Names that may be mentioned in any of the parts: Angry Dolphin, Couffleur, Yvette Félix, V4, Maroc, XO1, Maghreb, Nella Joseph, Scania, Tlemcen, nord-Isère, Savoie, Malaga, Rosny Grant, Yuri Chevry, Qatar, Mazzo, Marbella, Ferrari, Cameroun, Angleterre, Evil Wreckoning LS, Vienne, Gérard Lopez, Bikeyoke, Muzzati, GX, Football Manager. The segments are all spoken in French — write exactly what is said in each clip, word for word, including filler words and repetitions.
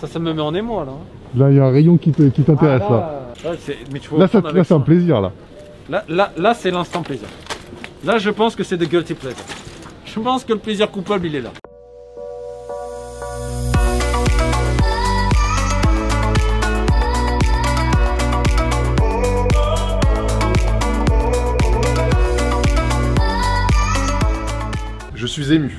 Ça, ça me met en émoi, là. Là, il y a un rayon qui t'intéresse, ah, là. Là, là c'est un ça. plaisir, là. Là, là, là c'est l'instant plaisir. Là, je pense que c'est de guilty pleasure. Je pense que le plaisir coupable, il est là. Je suis ému.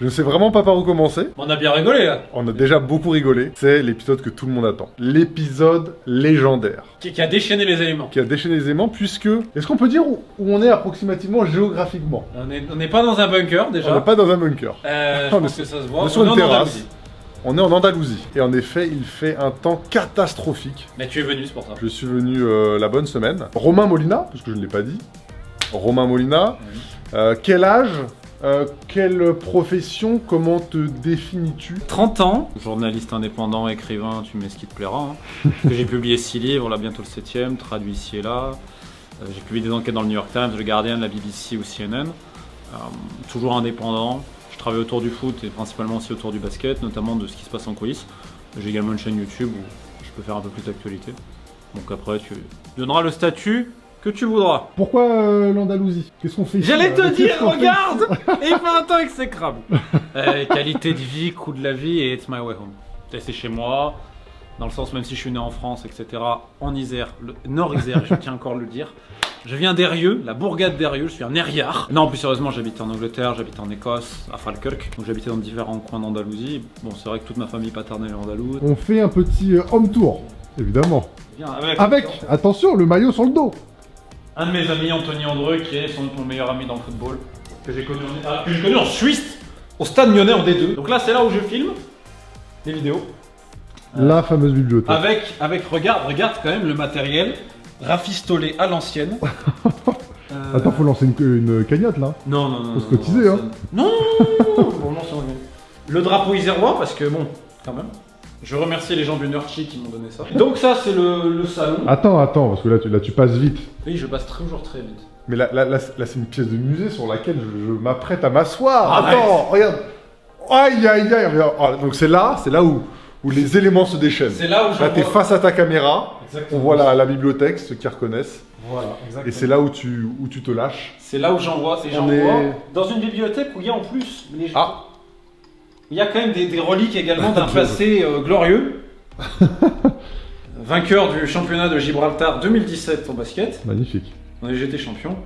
Je ne sais vraiment pas par où commencer. On a bien rigolé là. On a déjà beaucoup rigolé. C'est l'épisode que tout le monde attend. L'épisode légendaire. Qui, qui a déchaîné les éléments. Qui a déchaîné les éléments puisque... Est-ce qu'on peut dire où, où on est approximativement géographiquement? On n'est pas dans un bunker déjà. On n'est pas dans un bunker. Euh, je pense que ça se voit. On est sur une terrasse. On est en Andalousie. Et en effet, il fait un temps catastrophique. Mais tu es venu, c'est pour ça. Je suis venu euh, la bonne semaine. Romain Molina, parce que je ne l'ai pas dit. Romain Molina. Mmh. Euh, quel âge, euh, quelle profession, comment te définis-tu? trente ans, journaliste indépendant, écrivain, tu mets ce qui te plaira. Hein. J'ai publié six livres, là bientôt le septième, traduit ici et là. Euh, J'ai publié des enquêtes dans le New York Times, le Guardian, la B B C ou C N N. Euh, toujours indépendant, je travaille autour du foot et principalement aussi autour du basket, notamment de ce qui se passe en coulisses. J'ai également une chaîne YouTube où je peux faire un peu plus d'actualité. Donc après, tu donneras le statut que tu voudras. Pourquoi euh, l'Andalousie? Qu'est-ce qu'on fait? J'allais te dire, regarde. Et il fait un temps exécrable. euh, Qualité de vie, coût de la vie et it's my way home. C'est chez moi, dans le sens même si je suis né en France, et cetera. En Isère, le nord-Isère, je tiens encore à le dire. Je viens d'Eyrieux, la bourgade d'Eyrieux, je suis un Nerriard. Non, plus sérieusement, j'habite en Angleterre, j'habite en Écosse, à Falkirk. Donc j'habitais dans différents coins d'Andalousie. Bon, c'est vrai que toute ma famille paternelle est andalouse. On fait un petit euh, home tour, évidemment. Bien, avec, avec attention, le maillot sur le dos. Un de mes amis, Anthony Andreu, qui est son, mon meilleur ami dans le football, que j'ai connu, ah, connu en Suisse, au stade Lyonnais en D deux. Donc là, c'est là où je filme des vidéos. Euh, La fameuse bibliothèque. Avec, avec regarde, regarde quand même le matériel rafistolé à l'ancienne. euh... Attends, faut lancer une, une cagnotte là. Non, non, non. Faut se cotiser, hein. Non, non, non, non. Le drapeau isérois, parce que bon, quand même. Je remercie les gens du Nurchi qui m'ont donné ça. Donc ça, c'est le, le salon. Attends, attends, parce que là tu, là, tu passes vite. Oui, je passe toujours très vite. Mais là, là, là, là c'est une pièce de musée sur laquelle je, je m'apprête à m'asseoir. Ah, attends, ouais. Regarde. Aïe, aïe, aïe. Regarde. Donc c'est là, c'est là où, où les éléments se déchaînent. C'est là où je Là, t'es face à ta caméra. Exactement. On voit la, la bibliothèque, ceux qui reconnaissent. Voilà, exactement. Et c'est là où tu, où tu te lâches. C'est là où j'envoie, c'est j'envoie est... dans une bibliothèque où il y a en plus les gens. Ah. Il y a quand même des, des reliques également d'un passé euh, glorieux. Vainqueur du championnat de Gibraltar deux mille dix-sept en basket. Magnifique. J'étais champion.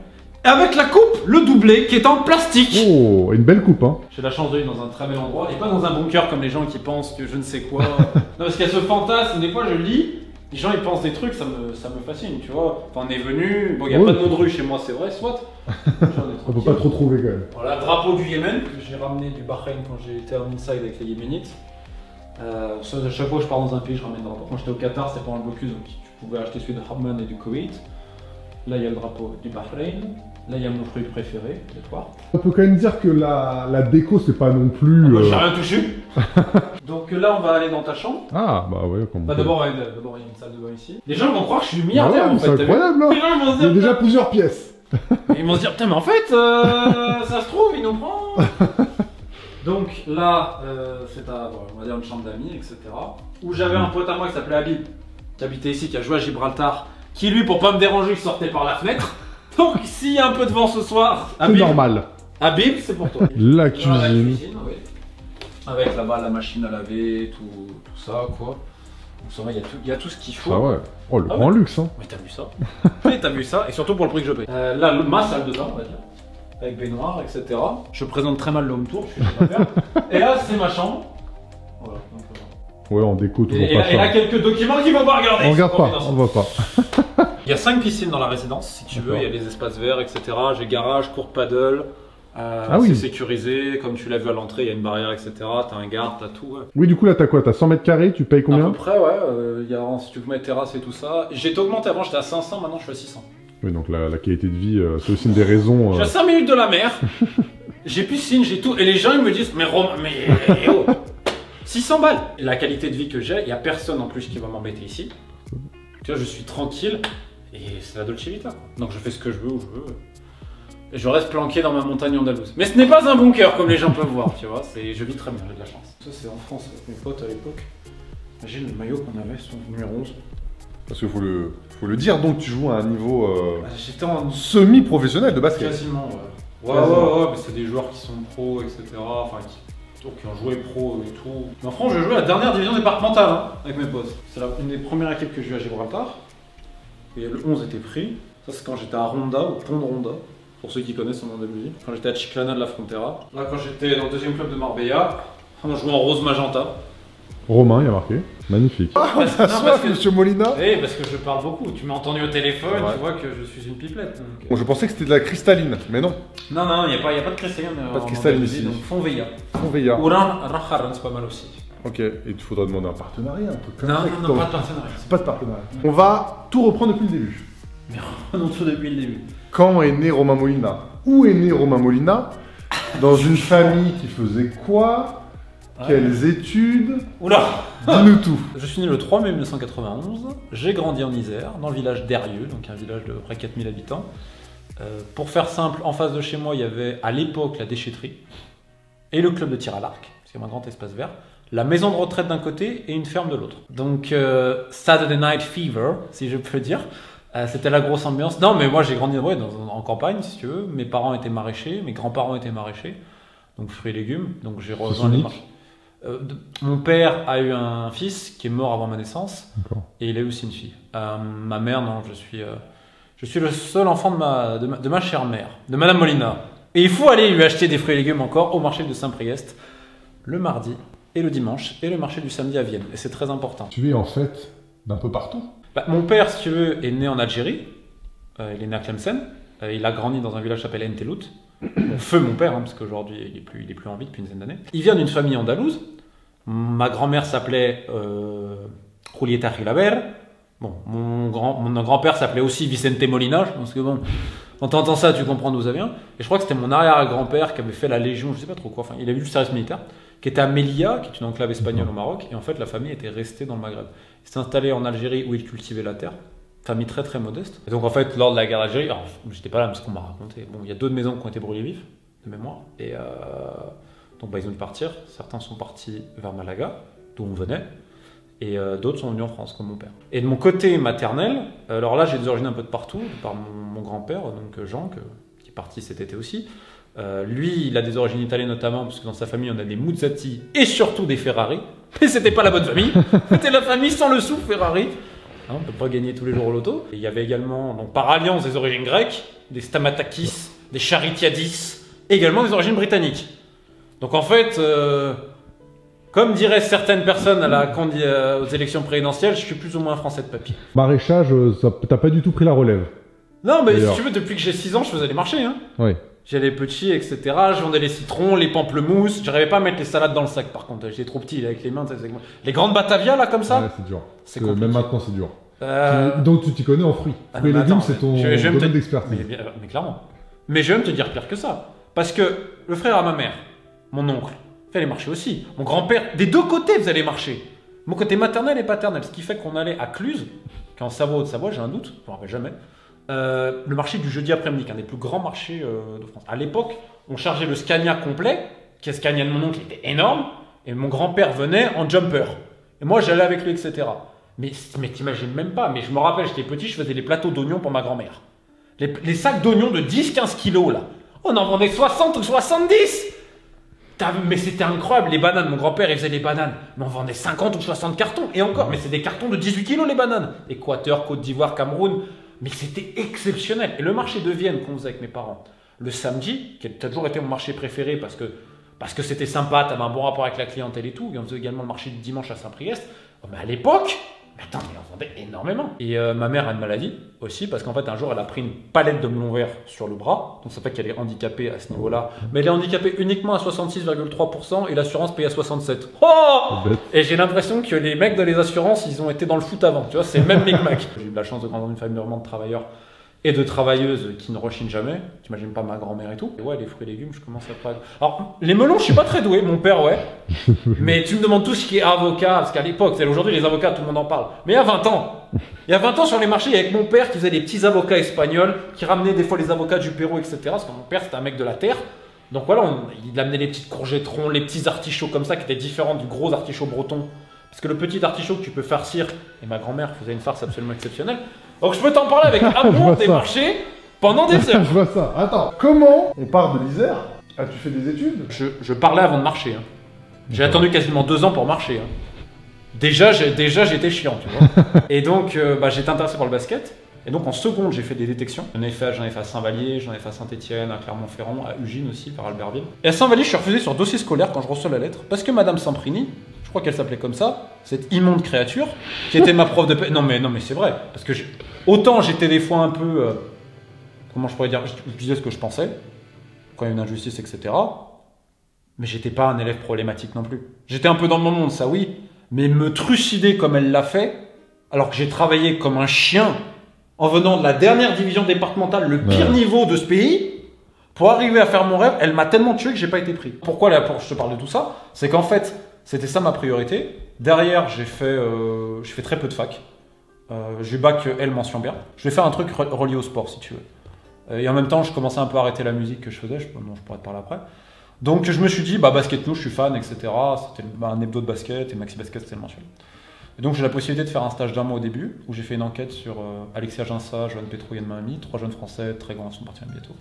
Avec la coupe, le doublé qui est en plastique. Oh, une belle coupe, hein. J'ai la chance de vivre dans un très bel endroit et pas dans un bunker comme les gens qui pensent que je ne sais quoi. Non, parce qu'il y a ce fantasme, des fois je lis, les gens ils pensent des trucs, ça me, ça me fascine, tu vois. Enfin, on est venu, bon, il n'y a oh, pas de nom de rue chez moi, c'est vrai, soit. On peut pas trop trouver quand même. Voilà, drapeau du Yémen que j'ai ramené du Bahreïn quand j'étais en inside avec les Yéménites. Euh, à chaque fois que je pars dans un pays, je ramène le drapeau. Quand j'étais au Qatar, c'était pendant le blocus, donc tu pouvais acheter celui de Hamman et du Kuwait. Là, il y a le drapeau du Bahreïn. Là, il y a mon fruit préféré, le poire. On peut quand même dire que la, la déco, c'est pas non plus. Moi, euh... j'ai rien touché. Donc là, on va aller dans ta chambre. Ah, bah ouais, comme bah, d'abord, il y a une salle de bain ici. Les gens vont croire que je suis milliardaire, bah ouais, en fait. C'est incroyable, là. Il y a déjà plusieurs pièces. Ils vont se dire, putain, mais en fait, euh, ça se trouve, il nous prend. Donc là, euh, c'est à, on va dire, une chambre d'amis, et cetera. Où j'avais un pote à moi qui s'appelait Habib, qui habitait ici, qui a joué à Gibraltar, qui lui, pour pas me déranger, sortait par la fenêtre. Donc s'il y a un peu de vent ce soir, Habib, c'est normal. Habib, c'est pour toi. La cuisine. Voilà, la cuisine, oui. Avec là-bas la machine à laver, tout, tout ça, quoi. Il y, y a tout ce qu'il faut. Ah ouais. Oh, le ah grand ouais. luxe, hein. Mais t'as vu ça. Mais t'as vu ça, et surtout pour le prix que je paye. Euh, là, ma salle de bain, on va dire. Avec baignoire, et cetera. Je présente très mal le home tour, je suis pas faire. Et là, c'est ma chambre. Voilà. Donc, voilà. Ouais, on déco toujours et, pas. Et là, quelques documents qu'il ne faut pas regarder. On regarde pas, on voit pas. Il y a cinq piscines dans la résidence, si tu veux. Il y a des espaces verts, et cetera. J'ai garage, court paddle. Euh, ah oui. C'est sécurisé, comme tu l'as vu à l'entrée, il y a une barrière, et cetera. T'as un garde, t'as tout. Ouais. Oui, du coup, là, t'as quoi? T'as cent mètres carrés, tu payes combien? À peu près, ouais. Euh, y a, si tu veux mettre terrasse et tout ça. J'ai augmenté avant, j'étais à cinq cents, maintenant je suis à six cents. Oui, donc la, la qualité de vie, euh, c'est aussi une des raisons. Euh... Je suis à cinq minutes de la mer, j'ai piscine, j'ai tout. Et les gens, ils me disent, mais Romain, mais. Oh, six cents balles. La qualité de vie que j'ai, il n'y a personne en plus qui va m'embêter ici. Tu vois, je suis tranquille et c'est la Dolce Vita. Donc je fais ce que je veux où je veux. Et je reste planqué dans ma montagne andalouse. Mais ce n'est pas un bunker comme les gens peuvent voir, tu vois, je vis très bien, j'ai de la chance. Ça c'est en France avec mes potes à l'époque. Imagine le maillot qu'on avait sur le numéro onze. Parce que faut le, faut le dire, donc tu joues à un niveau euh, bah, j'étais en... semi-professionnel de basket. Quasiment, ouais. Ouais, Quasiment. ouais, ouais, mais c'est des joueurs qui sont pros, et cetera. Enfin, qui... qui ont joué pro et tout. En France, je jouais à la dernière division départementale hein, avec mes potes. C'est une des premières équipes que je jouais à Gibraltar. Et le onze était pris. Ça, c'est quand j'étais à Ronda, au pont de Ronda, pour ceux qui connaissent en Andalousie. Quand j'étais à Chiclana de la Frontera. Là, quand j'étais dans le deuxième club de Marbella, on jouait en rose magenta. Romain, il a marqué. Magnifique. Ah, on s'assoit, monsieur Molina. Eh, parce que je parle beaucoup. Tu m'as entendu au téléphone, ouais. Tu vois que je suis une pipelette. Donc... Bon, je pensais que c'était de la cristalline, mais non. Non, non, il n'y a, a pas de cristalline. Pas de cristalline ici. Donc, Fonveilla. Fonveilla. Ouran, Racharan, c'est pas mal aussi. Ok, et il te faudra demander un partenariat, un truc comme ça. Non, non, non, pas de partenariat. Pas de partenariat. On va tout reprendre depuis le début. Mais reprendre tout depuis le début. Quand est né Romain Molina? Où est né Romain Molina? Dans une famille qui faisait quoi? Ah, Quelles ouais. études? Oula! Dis-nous tout! Je suis né le trois mai mille neuf cent quatre-vingt-onze, j'ai grandi en Isère, dans le village d'Erieux, donc un village de près quatre mille habitants. Euh, pour faire simple, en face de chez moi, il y avait à l'époque la déchetterie et le club de tir à l'arc, parce qu'il y avait un grand espace vert, la maison de retraite d'un côté et une ferme de l'autre. Donc euh, Saturday Night Fever, si je peux dire. Euh, C'était la grosse ambiance. Non, mais moi j'ai grandi ouais, dans, en campagne, si tu veux. Mes parents étaient maraîchers, mes grands-parents étaient maraîchers, donc fruits et légumes, donc j'ai rejoint les marchés. Euh, de, mon père a eu un fils qui est mort avant ma naissance et il a eu aussi une fille. Euh, ma mère, non, je suis, euh, je suis le seul enfant de ma, de, ma, de ma chère mère, de Madame Molina. Et il faut aller lui acheter des fruits et légumes encore au marché de Saint-Priest le mardi et le dimanche et le marché du samedi à Vienne. Et c'est très important. Tu es en fait d'un peu partout. Bah, mon père, si tu veux, est né en Algérie. Euh, il est né à Tlemcen. Euh, il a grandi dans un village s'appelé Entelout. Feu mon père, hein, parce qu'aujourd'hui il est plus, il est plus en vie depuis une dizaine d'années. Il vient d'une famille andalouse. Ma grand-mère s'appelait Julieta Gilaber. Bon, mon grand, mon grand-père s'appelait aussi Vicente Molina. Je pense que bon, quand t'entends ça, tu comprends d'où ça vient. Et je crois que c'était mon arrière-grand-père qui avait fait la Légion, je sais pas trop quoi. Enfin, il avait eu le service militaire, qui était à Melilla, qui est une enclave espagnole au Maroc. Et en fait, la famille était restée dans le Maghreb. Il s'est installé en Algérie où il cultivait la terre. Famille très très modeste. Et donc en fait, lors de la guerre d'Algérie, alors j'étais pas là, mais ce qu'on m'a raconté. Bon, il y a deux de maisons qui ont été brûlées vives, de mémoire. Et euh, donc bah, ils ont dû partir. Certains sont partis vers Malaga, d'où on venait. Et euh, d'autres sont venus en France, comme mon père. Et de mon côté maternel, alors là j'ai des origines un peu de partout, par mon, mon grand-père, donc Jean, que, qui est parti cet été aussi. Euh, lui, il a des origines italiennes notamment, parce que dans sa famille, on a des Muzzati et surtout des Ferrari. Mais c'était pas la bonne famille. C'était la famille sans le sou Ferrari. Hein, on ne peut pas gagner tous les jours au loto. Et il y avait également, donc, par alliance, des origines grecques, des Stamatakis, des Charitiadis, et également des origines britanniques. Donc en fait, euh, comme diraient certaines personnes à la, quand, euh, aux élections présidentielles, je suis plus ou moins français de papier. Maraîchage, t'as pas du tout pris la relève? Non, mais si tu veux, depuis que j'ai six ans, je faisais les marchés. Hein. Oui. J'allais petit, et cetera. Je vendais les citrons, les pamplemousses. J'arrivais pas à mettre les salades dans le sac, par contre. J'étais trop petit, avec les mains. Les grandes Batavia, là, comme ça. Ouais, c'est dur. C'est compliqué. Même maintenant, c'est dur. Euh... Donc, tu t'y connais en fruits. Ah, fruits et légumes, c'est ton je, je domaine te... d'expertise. Mais, mais clairement. Mais je vais même te dire pire que ça. Parce que le frère à ma mère, mon oncle, fallait marcher aussi. Mon grand-père, des deux côtés, vous allez marcher. Mon côté maternel et paternel. Ce qui fait qu'on allait à Cluse, qui est en Savoie ou de Savoie, j'ai un doute, je m'en rappelle jamais. Euh, le marché du jeudi après-midi, un des plus grands marchés euh, de France. À l'époque, on chargeait le Scania complet, qui est Scania de mon oncle, était énorme, et mon grand-père venait en jumper. Et moi, j'allais avec lui, et cetera. Mais, mais t'imagines même pas, mais je me rappelle, j'étais petit, je faisais les plateaux d'oignons pour ma grand-mère. Les, les sacs d'oignons de dix quinze kilos, là. On en vendait soixante ou soixante-dix. Mais c'était incroyable, les bananes. Mon grand-père, il faisait des bananes. Mais on vendait cinquante ou soixante cartons, et encore. Mais c'est des cartons de dix-huit kilos, les bananes. Équateur, Côte d'Ivoire, Cameroun. Mais c'était exceptionnel. Et le marché de Vienne qu'on faisait avec mes parents, le samedi, qui a toujours été mon marché préféré parce que parce que c'était sympa, t'avais un bon rapport avec la clientèle et tout. Et on faisait également le marché du dimanche à Saint-Priest. Oh, mais à l'époque, attends, mais on vendait énormément. Et euh, ma mère a une maladie aussi parce qu'en fait un jour elle a pris une palette de melon vert sur le bras. Donc ça fait qu'elle est handicapée à ce niveau-là. Mais elle est handicapée uniquement à soixante-six virgule trois pour cent et l'assurance paye à soixante-sept. Oh! Et j'ai l'impression que les mecs de les assurances, ils ont été dans le foot avant. Tu vois, c'est le même micmac. J'ai eu de la chance de grandir dans une famille normande de travailleurs et de travailleuses qui ne rechignent jamais. T'imagines pas ma grand-mère et tout. Et ouais, les fruits et légumes, je commence à pas... Alors, les melons, je suis pas très doué, mon père, ouais. Mais tu me demandes tout ce qui est avocat, parce qu'à l'époque, aujourd'hui, les avocats, tout le monde en parle. Mais il y a vingt ans, il y a vingt ans sur les marchés, il y avait mon père qui faisait des petits avocats espagnols, qui ramenait des fois les avocats du Pérou, et cetera. Parce que mon père, c'était un mec de la terre. Donc voilà, on... il amenait les petites courgettes rondes, les petits artichauts comme ça, qui étaient différents du gros artichaut breton. Parce que le petit artichaut que tu peux farcir, et ma grand-mère faisait une farce absolument exceptionnelle. Donc je peux t'en parler avec amour des marchés pendant des heures. Je vois ça. Attends, comment on part de l'Isère? As-tu fait des études? je, je parlais avant de marcher. Hein. J'ai attendu quasiment deux ans pour marcher. Hein. Déjà, déjà j'étais chiant, tu vois. Et donc euh, bah, j'étais intéressé par le basket. Et donc en seconde, j'ai fait des détections. J'en ai fait, j'en ai fait à Saint-Vallier, j'en ai fait à Saint-Étienne, à Clermont-Ferrand, à Ugine aussi, par Albertville. Et à Saint-Vallier, je suis refusé sur dossier scolaire quand je reçois la lettre parce que Madame Samprini, je crois qu'elle s'appelait comme ça, cette immonde créature, qui était ma prof de paix. Non mais non mais c'est vrai, parce que autant j'étais des fois un peu, euh, comment je pourrais dire, je, je disais ce que je pensais quand il y a une injustice, et cetera. Mais j'étais pas un élève problématique non plus. J'étais un peu dans mon monde, ça oui, mais me trucider comme elle l'a fait, alors que j'ai travaillé comme un chien. En venant de la dernière division départementale, le pire ouais. niveau de ce pays, pour arriver à faire mon rêve, elle m'a tellement tué que j'ai pas été pris. Pourquoi là, pour, je te parle de tout ça? C'est qu'en fait, c'était ça ma priorité. Derrière, j'ai fait, euh, j'ai fait très peu de fac. Euh, j'ai bac L mention B. Je vais faire un truc re relié au sport, si tu veux. Et en même temps, je commençais un peu à arrêter la musique que je faisais. Je, non, je pourrais te parler après. Donc, je me suis dit, bah basket, nous, je suis fan, et cetera. C'était bah, un hebdo de basket et maxi basket, c'était le mensuel. Et donc j'ai la possibilité de faire un stage d'un mois au début, où j'ai fait une enquête sur euh, Alexia Ginsa, Joanne Pétrou, Yann Mahami, trois jeunes français très grands, sont partis bientôt.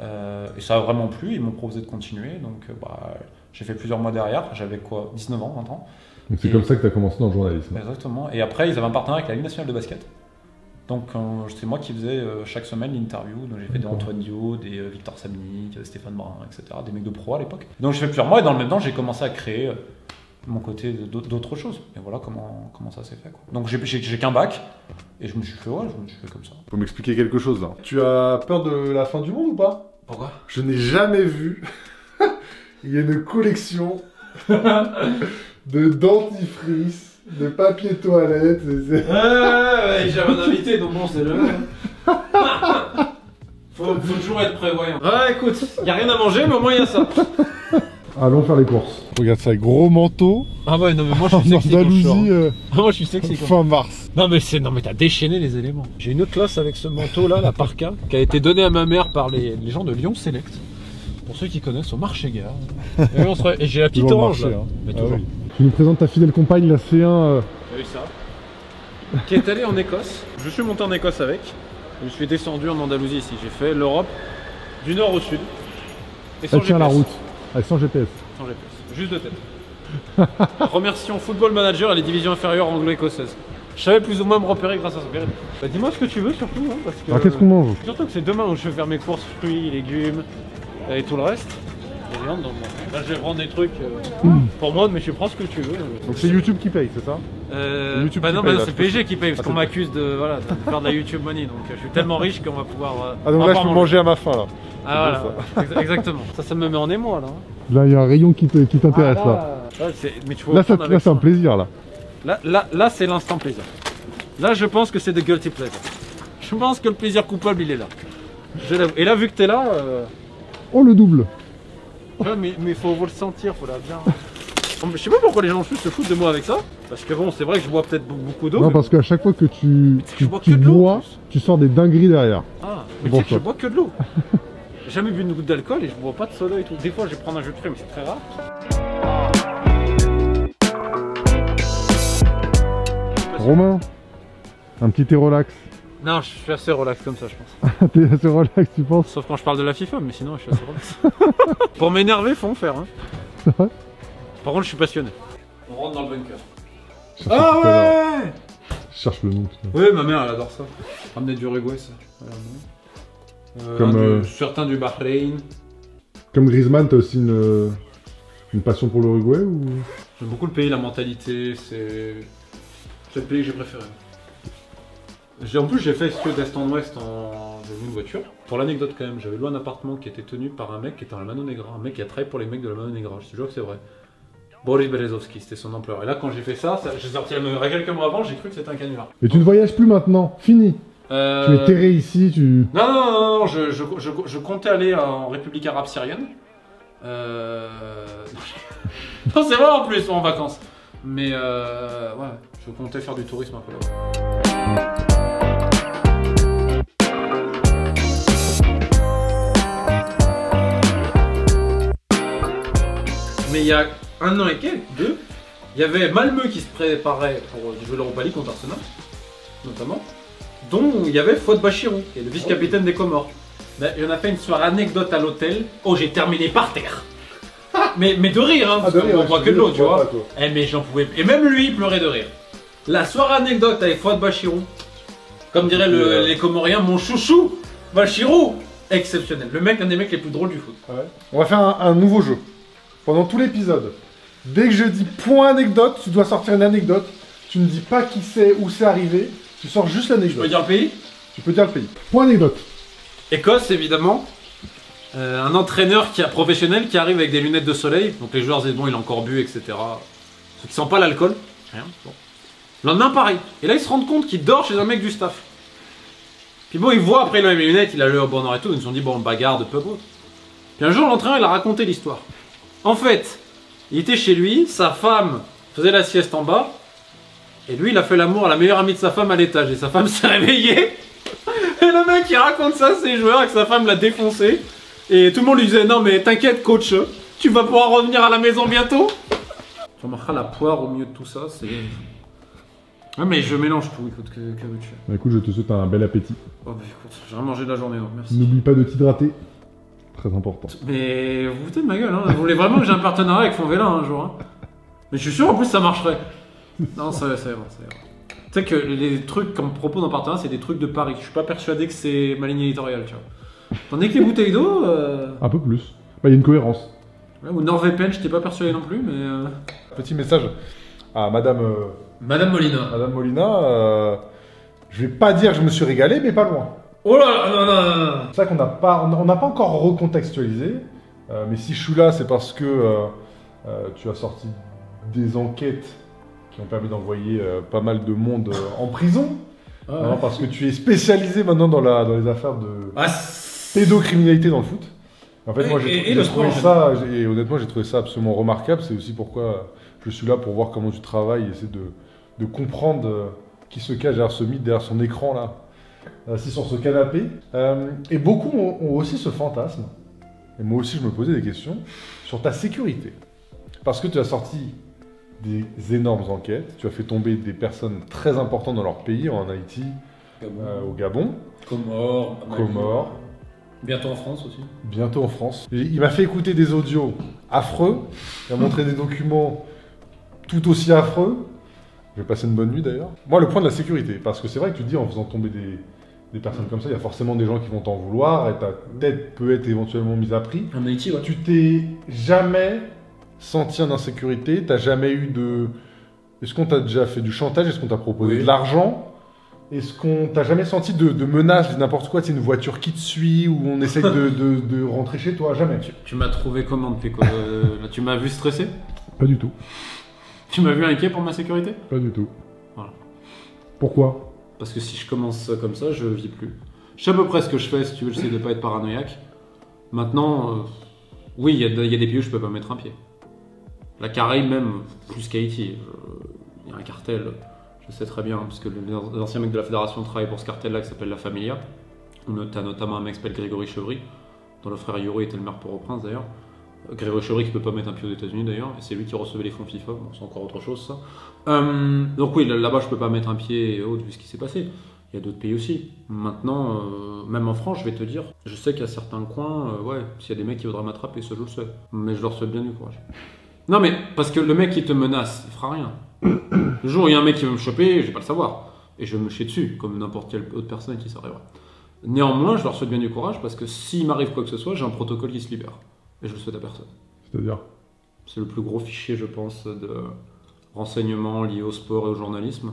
Euh, et ça a vraiment plu, ils m'ont proposé de continuer, donc euh, bah, j'ai fait plusieurs mois derrière, j'avais quoi, dix-neuf ans, vingt ans. Donc c'est comme ça que tu as commencé dans le journalisme. Exactement, et après ils avaient un partenariat avec la Ligue nationale de basket. Donc euh, c'est moi qui faisais euh, chaque semaine l'interview, donc j'ai fait des Antoine Dio, des euh, Victor Samnik, euh, Stéphane Brun, et cetera, des mecs de pro à l'époque. Donc j'ai fait plusieurs mois, et dans le même temps j'ai commencé à créer... Euh, mon côté d'autres choses, et voilà comment, comment ça s'est fait quoi. Donc j'ai qu'un bac et je me suis fait ouais, je me suis fait comme ça. Faut m'expliquer quelque chose là. Tu as peur de la fin du monde ou pas? Pourquoi? Je n'ai jamais vu. Il y a une collection de dentifrice, de papier toilette. Ouais, ouais, ouais, j'ai un invité donc bon c'est le. faut, faut toujours être prévoyant. Ouais écoute, il n'y a rien à manger mais au moins il y a ça. Allons faire les courses. Regarde ça, gros manteau. Ah ouais, non mais moi je suis sexy. Andalousie, euh... moi je suis sexy. Fin mars. Non mais c'est, non mais t'as déchaîné les éléments. J'ai une autre classe avec ce manteau là, la parka, qui a été donnée à ma mère par les, les gens de Lyon Select. Pour ceux qui connaissent, au marché gare. Et, re... et j'ai la petite orange. Marché, là. Hein. Mais ah oui. Tu nous présentes ta fidèle compagne, la C un. Euh... T'as vu ça? Qui est allée en Écosse. Je suis monté en Écosse avec. Je suis descendu en Andalousie ici. J'ai fait l'Europe du nord au sud. Et sans tient la route. Avec son G P S. Sans G P S, juste de tête. Remercions Football Manager et les divisions inférieures anglo-écossaises. Je savais plus ou moins me repérer grâce à ça. Bah, dis-moi ce que tu veux surtout. Hein, parce que, ah, qu'est-ce qu'on mange? Surtout que c'est demain où je vais faire mes courses, fruits, légumes et tout le reste. Et viande, donc, là je vais prendre des trucs euh, mmh. pour moi, mais tu prends ce que tu veux. Euh. Donc c'est YouTube qui paye, c'est ça? euh, YouTube Bah non, bah non c'est P G qui paye parce ah, qu'on m'accuse de, voilà, de faire de la YouTube money. Donc je suis tellement riche qu'on va pouvoir. Euh, ah donc là je peux manger à ma faim là. Ah voilà, ça. Exactement. Ça, ça me met en émoi là. Là, il y a un rayon qui t'intéresse là. Là, c'est un plaisir là. Là, là, là c'est l'instant plaisir. Là, je pense que c'est de guilty pleasure. Je pense que le plaisir coupable, il est là. Je Et là, vu que t'es là. Euh... Oh, le double. Ouais, mais il faut vous le sentir, faut la bien. Je sais pas pourquoi les gens se foutent de moi avec ça. Parce que bon, c'est vrai que je bois peut-être beaucoup d'eau. Non, mais... parce qu'à chaque fois que tu, tu, bois que tu bois, tu sors des dingueries derrière. Ah, mais bon, tu sais que je bois que de l'eau. J'ai jamais bu une goutte d'alcool et je bois pas de soda et tout. Des fois, je vais prendre un jus de fruits, mais c'est très rare. Romain, un petit thé relax. Non, je suis assez relax comme ça, je pense. T'es assez relax, tu penses? Sauf quand je parle de la FIFA, mais sinon, je suis assez relax. Pour m'énerver, faut en faire. Hein. C'est vrai? Par contre, je suis passionné. On rentre dans le bunker. Ah ouais! Je cherche le nom, putain. Oui, ma mère, elle adore ça. Ramener du Uruguay, ça. Voilà, Euh, comme, du, euh, certains du Bahreïn. Comme Griezmann, t'as aussi une, une passion pour l'Uruguay ou... J'aime beaucoup le pays, la mentalité, c'est le pays que j'ai préféré. En plus, j'ai fait ce d'est en ouest en une voiture. Pour l'anecdote quand même, j'avais loué un appartement qui était tenu par un mec qui était un Mano Negra, un mec qui a travaillé pour les mecs de la Mano Negra, je te jure que c'est vrai. Boris Berezovski, c'était son employeur. Et là, quand j'ai fait ça, ça j'ai sorti la même règle que moi avant, j'ai cru que c'était un canular. Mais tu ne voyages plus maintenant, fini. Euh... Tu es terré ici, tu... Non, non, non, non je, je, je, je comptais aller en République arabe syrienne. Euh... Non, c'est vrai en plus, en vacances. Mais euh, ouais, je comptais faire du tourisme un peu là-bas. Mais il y a un an et quelques, deux, il y avait Malmö qui se préparait pour jouer l'Europa League contre Arsenal, notamment, dont il y avait Fouad Bachirou, qui est le vice-capitaine des Comores. Ben, on a fait une soirée anecdote à l'hôtel. Oh, j'ai terminé par terre. Mais, mais de rire, hein, parce ah, qu'on ouais, boit que de l'eau, tu vois. Eh, mais j'en pouvais. Et même lui, il pleurait de rire. La soirée anecdote avec Fouad Bachirou, comme diraient le, euh... les Comoriens, mon chouchou, Bachirou, exceptionnel. Le mec, un des mecs les plus drôles du foot. Ouais. On va faire un, un nouveau jeu. Pendant tout l'épisode, dès que je dis point anecdote, tu dois sortir une anecdote. Tu ne dis pas qui c'est, où c'est arrivé. Tu sors juste l'anecdote. Tu peux dire le pays? Tu peux dire le pays. Point anecdote. Écosse, évidemment. Euh, un entraîneur qui a, professionnel qui arrive avec des lunettes de soleil. Donc les joueurs disent bon, il a encore bu, et cetera. Ceux qui sentent pas l'alcool. Rien. Bon. Le lendemain, pareil. Et là, ils se rendent compte qu'il dort chez un mec du staff. Puis bon, ils voient après, il a les lunettes, il a le bonheur et tout. Ils se sont dit bon, on bagarre de peu. Puis un jour, l'entraîneur, il a raconté l'histoire. En fait, il était chez lui, sa femme faisait la sieste en bas, et lui il a fait l'amour à la meilleure amie de sa femme à l'étage, et sa femme s'est réveillée, et le mec il raconte ça à ses joueurs, et que sa femme l'a défoncé, et tout le monde lui disait non mais t'inquiète coach, tu vas pouvoir revenir à la maison bientôt. Tu remarqueras la poire au milieu de tout ça, c'est... Ouais mais je mélange tout, écoute, que, que veux-tu ? Bah écoute, je te souhaite un bel appétit. Oh bah écoute, j'ai rien mangé de la journée, donc merci. N'oublie pas de t'hydrater. Très important. Mais vous vous foutez de ma gueule, hein. Vous voulez vraiment que j'ai un partenariat avec Fonvela un jour, hein. Mais je suis sûr en plus ça marcherait. Non, ça va, ça va, ça va. Tu sais que les trucs qu'on me propose en partenariat, c'est des trucs de Paris. Je suis pas persuadé que c'est ma ligne éditoriale, tu vois. Tandis que les bouteilles d'eau... Euh... Un peu plus. Bah, il y a une cohérence. Ouais, ou NordVPN, je t'ai pas persuadé non plus, mais... Euh... Petit message à Madame... Euh... Madame Molina. Madame Molina, euh... je vais pas dire que je me suis régalé, mais pas loin. Oh là là, là, là, là. C'est vrai qu'on n'a pas, on n'a pas encore recontextualisé, euh, mais si je suis là, c'est parce que euh, euh, tu as sorti des enquêtes qui ont permis d'envoyer euh, pas mal de monde euh, en prison, ah, hein, ouais. Parce que tu es spécialisé maintenant dans, la, dans les affaires de ah, pédocriminalité dans le foot. En fait, et, moi, j'ai trouvé ça, et honnêtement, j'ai trouvé ça absolument remarquable. C'est aussi pourquoi je suis là pour voir comment tu travailles, et essayer de, de comprendre euh, qui se cache derrière ce mythe, derrière son écran là. Assis sur ce canapé, euh, et beaucoup ont, ont aussi ce fantasme, et moi aussi je me posais des questions, sur ta sécurité. Parce que tu as sorti des énormes enquêtes, tu as fait tomber des personnes très importantes dans leur pays, en Haïti, Gabon. Euh, au Gabon, Comores, Comores, bientôt en France aussi. Bientôt en France. Et il m'a fait écouter des audios affreux, il m'a montré des documents tout aussi affreux. Je vais passer une bonne nuit d'ailleurs. Moi le point de la sécurité, parce que c'est vrai que tu dis en faisant tomber des... Des personnes comme ça, il y a forcément des gens qui vont t'en vouloir et ta tête peut être éventuellement mise à prix. En Haïti, ouais. Tu t'es jamais senti en insécurité, t'as jamais eu de... Est-ce qu'on t'a déjà fait du chantage? Est-ce qu'on t'a proposé oui. de l'argent? Est-ce qu'on t'a jamais senti de, de menace, de n'importe quoi? C'est une voiture qui te suit ou on essaie de, de, de rentrer chez toi? Jamais. Tu, tu m'as trouvé comment depuis quoi? euh, Tu m'as vu stressé? Pas du tout. Tu m'as vu inquiet pour ma sécurité? Pas du tout. Voilà. Pourquoi? Parce que si je commence comme ça, je vis plus. Je sais à peu près ce que je fais, si tu veux, j'essaie de ne pas être paranoïaque. Maintenant, euh, oui, il y, y a des pays où je peux pas mettre un pied. La Caraïbe même, plus qu'Haïti, il y a un cartel, je sais très bien, parce que les anciens mecs de la fédération travaillent pour ce cartel-là qui s'appelle la Familia. T'as notamment un mec qui s'appelle Grégory Chevry, dont le frère Yuri était le maire pour Port-au-Prince d'ailleurs. Grégory Chevry qui peut pas mettre un pied aux États-Unis d'ailleurs, et c'est lui qui recevait les fonds FIFA, bon, c'est encore autre chose ça. Euh, donc oui, là-bas je peux pas mettre un pied haut vu ce qui s'est passé. Il y a d'autres pays aussi. Maintenant, euh, même en France, je vais te dire, je sais qu'il y a certains coins, euh, ouais, s'il y a des mecs qui voudraient m'attraper, je le sais. Mais je leur souhaite bien du courage. Non mais, parce que le mec qui te menace, il fera rien. Le jour où il y a un mec qui veut me choper, je vais pas le savoir. Et je vais me chier dessus, comme n'importe quelle autre personne qui s'arrivera. Néanmoins, je leur souhaite bien du courage parce que s'il m'arrive quoi que ce soit, j'ai un protocole qui se libère. Et je le souhaite à personne. C'est-à-dire? C'est le plus gros fichier, je pense, de renseignements liés au sport et au journalisme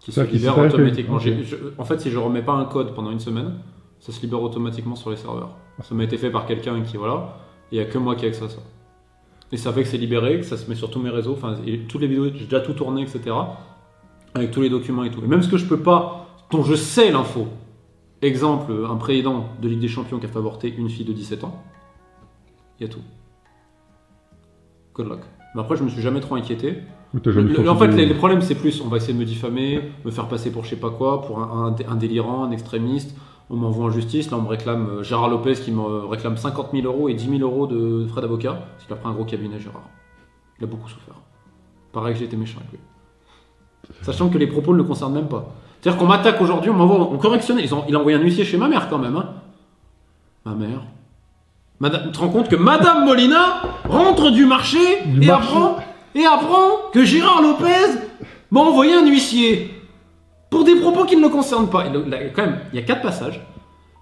qui ça se qui libère automatiquement. Okay. Je, en fait, si je remets pas un code pendant une semaine, ça se libère automatiquement sur les serveurs. Ça m'a été fait par quelqu'un qui, voilà, il n'y a que moi qui ai accès à ça. Et ça fait que c'est libéré, que ça se met sur tous mes réseaux, enfin, toutes les vidéos, j'ai déjà tout tourné, et cetera. Avec tous les documents et tout. Et même ce que je peux pas, dont je sais l'info, Exemple, un président de Ligue des Champions qui a fait avorter une fille de dix-sept ans. Il y a tout. Good luck. Mais après, je me suis jamais trop inquiété. Le, en fait, les, les problèmes, c'est plus, on va essayer de me diffamer, me faire passer pour je sais pas quoi, pour un, un, un délirant, un extrémiste. On m'envoie en justice. Là, on me réclame Gérard Lopez qui me réclame cinquante mille euros et dix mille euros de frais d'avocat. Parce qu'il a pris un gros cabinet, Gérard. Il a beaucoup souffert. Pareil que j'ai été méchant avec lui. Sachant que les propos ne le concernent même pas. C'est-à-dire qu'on m'attaque aujourd'hui, on m'envoie en correctionnel. Ils ont, il a envoyé un huissier chez ma mère quand même. Hein. Ma mère. Madame, tu te rends compte que Madame Molina rentre du marché, du et, marché. Apprend, et apprend que Gérard Lopez m'a envoyé un huissier pour des propos qui ne le concernent pas. Il a, quand même, il y a quatre passages.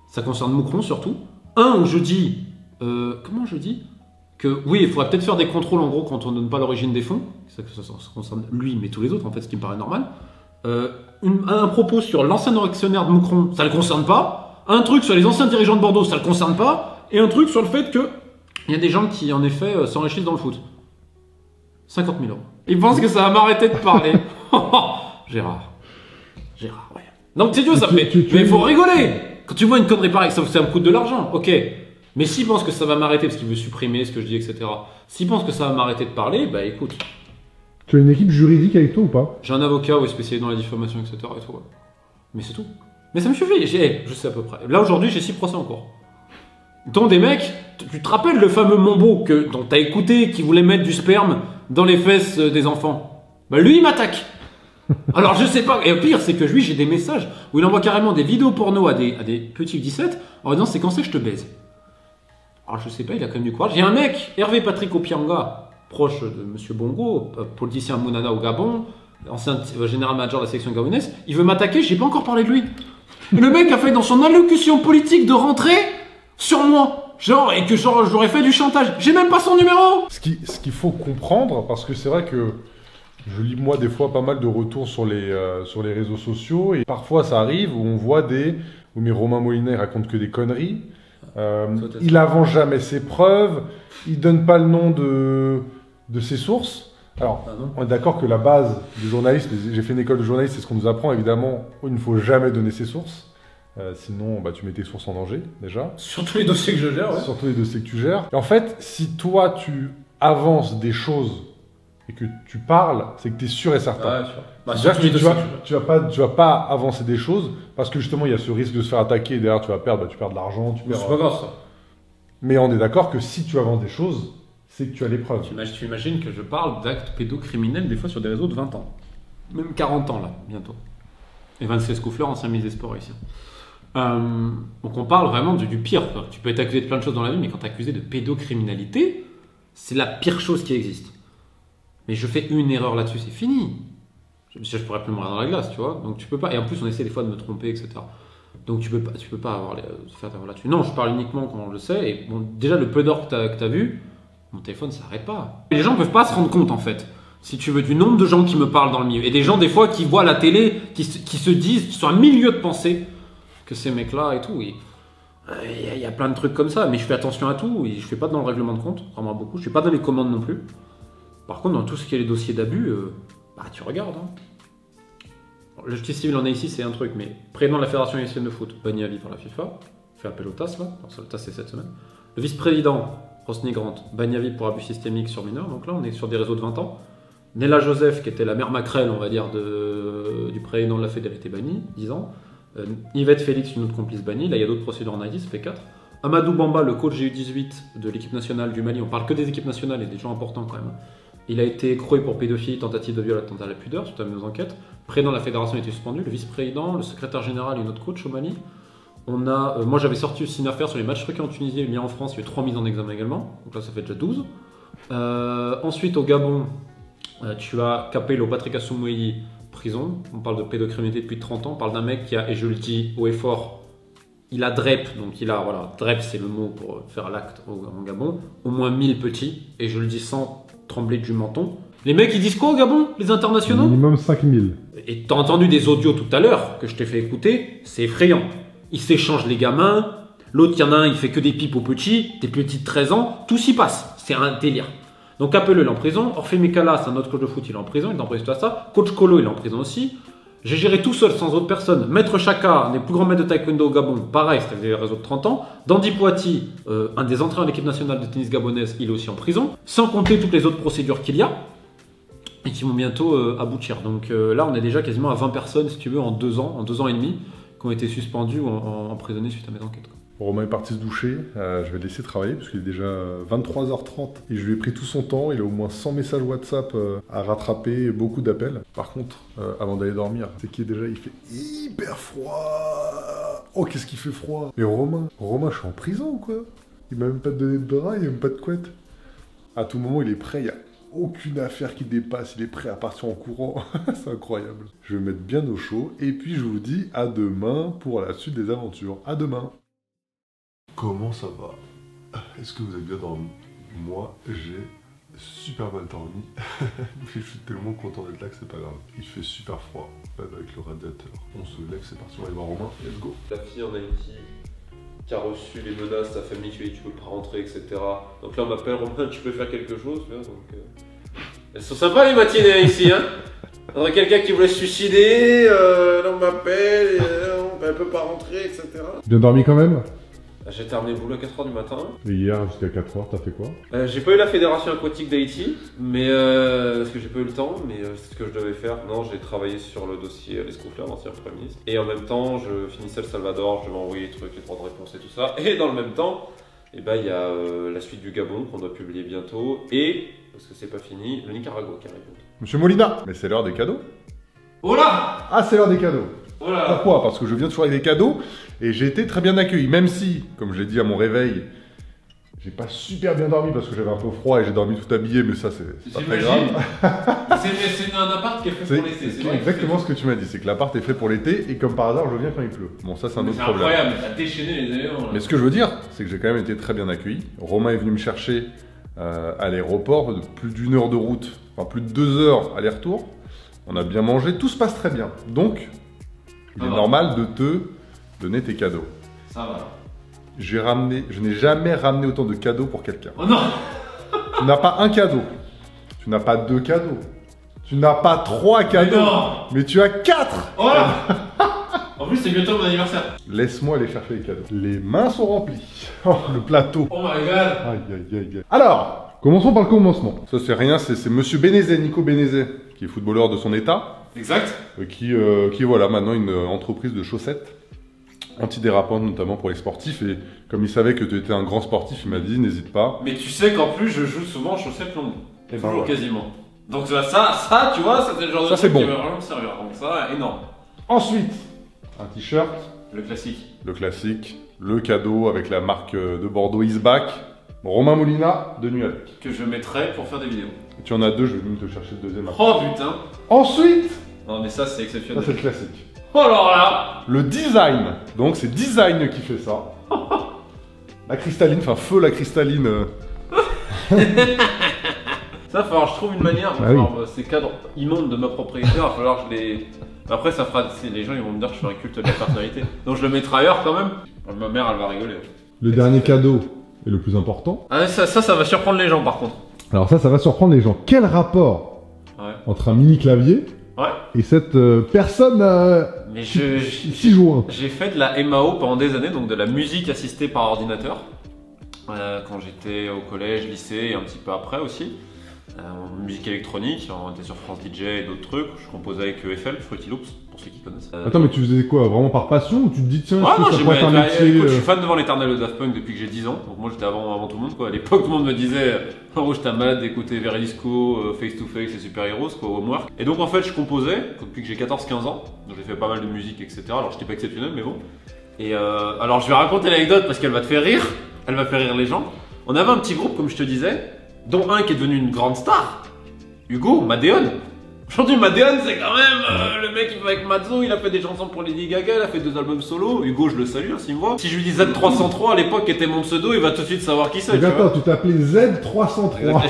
Ça concerne Moucron surtout. Un où je dis, euh, comment je dis que oui, il faudrait peut-être faire des contrôles en gros quand on ne donne pas l'origine des fonds. Ça, ça, ça, ça concerne lui, mais tous les autres en fait, ce qui me paraît normal. Euh, une, un propos sur l'ancien actionnaire de Moucron, ça ne le concerne pas. Un truc sur les anciens dirigeants de Bordeaux, ça ne le concerne pas. Et un truc sur le fait que il y a des gens qui, en effet, euh, s'enrichissent dans le foot. cinquante mille euros. Ils pensent que ça va m'arrêter de parler. Gérard. Gérard, ouais. Donc, c'est Dieu, ça tu, fait. Tu, tu, mais il faut rigoler. Quand tu vois une connerie pareille, ça, ça me coûte de l'argent, ok. Mais s'ils pensent que ça va m'arrêter parce qu'ils veulent supprimer ce que je dis, et cetera. S'ils pensent que ça va m'arrêter de parler, bah écoute. Tu as une équipe juridique avec toi ou pas? J'ai un avocat, ouais, spécialisé dans la diffamation, et cetera. Et tout, ouais. Mais c'est tout. Mais ça me suffit. J'ai, je sais à peu près. Là, aujourd'hui, j'ai six procès en cours. Dont des mecs, tu te rappelles le fameux Mombo que, dont t'as écouté, qui voulait mettre du sperme dans les fesses des enfants? Bah lui, il m'attaque. Alors je sais pas, et le pire, c'est que lui, j'ai des messages où il envoie carrément des vidéos porno à des, à des petits dix-sept en disant c'est quand c'est que je te baise. Alors je sais pas, il a quand même du courage. Il y a un mec, Hervé Patrick Opianga, proche de Monsieur Bongo, politicien Mounana au Gabon, ancien général manager de la sélection gabonaise, il veut m'attaquer, j'ai pas encore parlé de lui. Le mec a fait dans son allocution politique de rentrée sur moi, genre, et que genre j'aurais fait du chantage. J'ai même pas son numéro. Ce qui, ce qu'il faut comprendre, parce que c'est vrai que je lis moi des fois pas mal de retours sur les, euh, sur les réseaux sociaux, et parfois ça arrive où on voit des... où mais Romain Molina il raconte que des conneries, euh, il avance jamais ses preuves, il donne pas le nom de, de ses sources. Alors, on est d'accord que la base du journaliste, j'ai fait une école de journaliste, c'est ce qu'on nous apprend, évidemment, il ne faut jamais donner ses sources. Euh, sinon, bah, tu mets tes sources en danger, déjà. Sur tous les dossiers que je gère, ouais. Sur tous les dossiers que tu gères. Et en fait, si toi, tu avances des choses et que tu parles, c'est que tu es sûr et certain. Ouais, sûr. Bah, sûr que que tu, tu, vas, tu, vas pas, tu vas pas avancer des choses parce que justement, il y a ce risque de se faire attaquer et derrière, tu vas perdre, bah, tu perds de l'argent. C'est pas grave, ça. Mais on est d'accord que si tu avances des choses, c'est que tu as les preuves. Tu, tu imagines que je parle d'actes pédocriminels des fois sur des réseaux de vingt ans. Même quarante ans, là, bientôt. Et vingt-six Couffleur, ancien ministre des Sports ici. Euh, donc on parle vraiment du, du pire. Alors, tu peux être accusé de plein de choses dans la vie, mais quand t'es accusé de pédocriminalité, c'est la pire chose qui existe. Mais je fais une erreur là-dessus, c'est fini. Je, je pourrais plus me regarder dans la glace, tu vois. Donc tu peux pas. Et en plus, on essaie des fois de me tromper, et cetera. Donc tu peux pas, tu peux pas avoir les, euh, faire d'erreur là-dessus. Non, je parle uniquement quand on le sait. Et bon, déjà le peu d'or que t'as vu, mon téléphone s'arrête pas. Et les gens peuvent pas se rendre compte en fait. Si tu veux, du nombre de gens qui me parlent dans le milieu et des gens des fois qui voient la télé, qui, qui se disent, qui sont à milieu de pensée. Que ces mecs-là et tout, il euh, y a plein de trucs comme ça, mais je fais attention à tout, et je fais pas dans le règlement de compte, vraiment beaucoup, je fais pas dans les commandes non plus. Par contre, dans tout ce qui est les dossiers d'abus, euh, bah tu regardes. Hein. Bon, la justice civile en Haïti, c'est un truc, mais président de la Fédération haïtienne de foot, banni à vie par la FIFA, fait appel au T A S là, alors ça, le T A S c'est cette semaine. Le vice-président, Rosny Grant, banni à vie pour abus systémique sur mineurs, donc là on est sur des réseaux de vingt ans. Nella Joseph, qui était la mère Macrel, on va dire, de, du président de la Fédé, elle était bannie, dix ans. Euh, Yvette Félix, une autre complice bannie. Là, il y a d'autres procédures en Haïti, ça fait quatre. Amadou Bamba, le coach G U dix-huit de l'équipe nationale du Mali, on parle que des équipes nationales et des gens importants quand même. Il a été croé pour pédophilie, tentative de viol, attentat à la pudeur, suite à nos enquêtes. Président de la fédération a été suspendu, le vice-président, le secrétaire général et une autre coach au Mali. On a, euh, moi, j'avais sorti aussi une affaire sur les matchs truqués en Tunisie et mis en France, il y a eu trois mises en examen également. Donc là, ça fait déjà douze. Euh, ensuite, au Gabon, euh, tu as Capello, Patrick Assoumouéhi, prison. On parle de pédocriminalité depuis trente ans. On parle d'un mec qui a, et je le dis haut et fort, il a drep, donc il a, voilà, drep c'est le mot pour faire l'acte au Gabon, au moins mille petits, et je le dis sans trembler du menton. Les mecs ils disent quoi au Gabon, les internationaux? Minimum cinq mille. Et t'as entendu des audios tout à l'heure que je t'ai fait écouter, c'est effrayant. Ils s'échangent les gamins, l'autre il y en a un il fait que des pipes aux petits, des petits de treize ans, tout s'y passe, c'est un délire. Donc Appeleux, il est en prison. Orphée Mekala, c'est un autre coach de foot, il est en prison, il est en prison à ça. Coach Colo, il est en prison aussi. J'ai géré tout seul, sans autre personne. Maître Chaka, un des plus grands maîtres de taekwondo au Gabon, pareil, c'était le réseau de trente ans. Dandy Poati, euh, un des entraîneurs de l'équipe nationale de tennis gabonaise, il est aussi en prison. Sans compter toutes les autres procédures qu'il y a et qui vont bientôt euh, aboutir. Donc euh, là, on est déjà quasiment à vingt personnes, si tu veux, en deux ans, en deux ans et demi, qui ont été suspendues ou en, en, emprisonnées suite à mes enquêtes. Romain est parti se doucher, euh, je vais le laisser travailler parce qu'il est déjà vingt-trois heures trente et je lui ai pris tout son temps, il a au moins cent messages WhatsApp euh, à rattraper, beaucoup d'appels. Par contre, euh, avant d'aller dormir, c'est qu'il est déjà, il fait hyper froid. Oh, qu'est-ce qu'il fait froid. Mais Romain, Romain, je suis en prison ou quoi? Il m'a même pas donné de bras, il m'a même pas de couette. À tout moment, il est prêt, il y a aucune affaire qui dépasse, il est prêt à partir en courant. C'est incroyable. Je vais me mettre bien au chaud et puis je vous dis à demain pour la suite des aventures. À demain. Comment ça va? Est-ce que vous avez bien dormi? Moi, j'ai super mal dormi. Je suis tellement content d'être là que c'est pas grave. Il fait super froid, même avec le radiateur. On se lève, c'est parti, on va aller voir Romain. Let's go. La fille en Haïti qui a reçu les menaces, sa famille qui lui dit tu peux pas rentrer, et cetera. Donc là, on m'appelle Romain, tu peux faire quelque chose? Donc, euh... elles sont sympas les matinées ici, hein. On a quelqu'un qui voulait se suicider, euh, là on m'appelle, euh, elle peut pas rentrer, et cetera. Bien dormi quand même? J'ai terminé le boulot à quatre heures du matin. Et hier jusqu'à quatre heures, t'as fait quoi? euh, J'ai pas eu la fédération aquatique d'Haïti, mais euh, parce que j'ai pas eu le temps, mais euh, c'est ce que je devais faire. Non, j'ai travaillé sur le dossier euh, l'escroufleur, l'ancien Premier ministre. Et en même temps, je finissais le Salvador, je devais envoyer les trucs, les droits de réponse et tout ça. Et dans le même temps, il eh ben, y a euh, la suite du Gabon qu'on doit publier bientôt. Et, parce que c'est pas fini, le Nicaragua qui arrive. Monsieur Molina, mais c'est l'heure des cadeaux. Oh là! Ah, c'est l'heure des cadeaux. Voilà. Pourquoi? Parce que je viens de choisir des cadeaux et j'ai été très bien accueilli, même si, comme je l'ai dit à mon réveil, j'ai pas super bien dormi parce que j'avais un peu froid et j'ai dormi tout habillé, mais ça c'est pas très grave. C'est un appart qui est fait pour l'été. C'est exactement ce que tu m'as dit, c'est que l'appart est fait pour l'été et comme par hasard je viens quand il pleut. Bon ça c'est un autre problème. C'est incroyable, t'as déchaîné les avions. Mais ce que je veux dire, c'est que j'ai quand même été très bien accueilli. Romain est venu me chercher euh, à l'aéroport, de plus d'une heure de route, enfin plus de deux heures aller-retour. On a bien mangé, tout se passe très bien. Donc, il ah est va. normal de te donner tes cadeaux. Ça va. J'ai ramené, je n'ai jamais ramené autant de cadeaux pour quelqu'un. Oh non. Tu n'as pas un cadeau. Tu n'as pas deux cadeaux. Tu n'as pas trois cadeaux. Mais, mais tu as quatre. Oh là. En plus, c'est bientôt mon anniversaire. Laisse-moi aller chercher les cadeaux. Les mains sont remplies. Oh, le plateau. Oh my god. Aïe, aïe, aïe, aïe. Alors, commençons par le commencement. Ça, c'est rien, c'est Monsieur Benezet, Nico Benezet, qui est footballeur de son état. Exact. Qui, euh, qui voilà maintenant une entreprise de chaussettes antidérapantes notamment pour les sportifs, et comme il savait que tu étais un grand sportif, il m'a dit n'hésite pas. Mais tu sais qu'en plus je joue souvent en chaussettes longues, et toujours voilà. quasiment. Donc ça, ça tu vois, c'est le genre ça, de truc bon. qui va vraiment me servir, donc ça énorme. Ensuite, un t-shirt. Le classique. Le classique, le cadeau avec la marque de Bordeaux Is Back. Romain Molina, de nuit avec. Que je mettrai pour faire des vidéos. Et tu en as deux, je vais venir te chercher le deuxième. Oh putain. Ensuite. Non mais ça c'est exceptionnel. Ça c'est le classique. Oh alors là. Le design. Donc c'est design qui fait ça. La cristalline, enfin feu la cristalline. Ça, il va falloir que je trouve une manière. Ah oui. Alors, ces cadres immondes de ma propriété, il va falloir que je les... Après ça fera... Les gens ils vont me dire que je suis un culte de la personnalité. Donc je le mettrai ailleurs quand même. Ma mère elle va rigoler. Le dernier cadeau. Et le plus important. Ah, ça, ça, ça va surprendre les gens par contre. Alors ça, ça va surprendre les gens. Quel rapport ouais. entre un mini clavier ouais. et cette euh, personne euh, mais je, qui, qui joue hein. J'ai fait de la M A O pendant des années, donc de la musique assistée par ordinateur. Euh, quand j'étais au collège, lycée et un petit peu après aussi. Euh, en musique électronique, on était sur France D J et d'autres trucs. Je composais avec E F L, Fruity Loops, pour ceux qui connaissent. Euh, Attends, mais tu faisais quoi? Vraiment par passion ou tu te dis tiens, ouais, non, ça pourrait être un métier? Écoute, je suis fan devant l'éternel de Daft Punk depuis que j'ai dix ans. Donc moi j'étais avant, avant tout le monde quoi. À l'époque, tout le monde me disait en gros j'étais un malade d'écouter Verisco, euh, Face to Face et Super Heroes quoi, Homework. Et donc en fait, je composais depuis que j'ai quatorze quinze ans. Donc j'ai fait pas mal de musique, et cetera. Alors j'étais pas exceptionnel, mais bon. Et euh, alors je vais raconter l'anecdote parce qu'elle va te faire rire. Elle va faire rire les gens. On avait un petit groupe, comme je te disais, dont un qui est devenu une grande star, Hugo, Madeon. Aujourd'hui Madeon c'est quand même euh, le mec qui fait avec Mazzo, il a fait des chansons pour Lady Gaga, il a fait deux albums solo. Hugo je le salue hein, s'il me voit. Si je lui dis Z trois cent trois à l'époque qui était mon pseudo, il va tout de suite savoir qui c'est. Attends, tu t'appelais Z trois cent trois.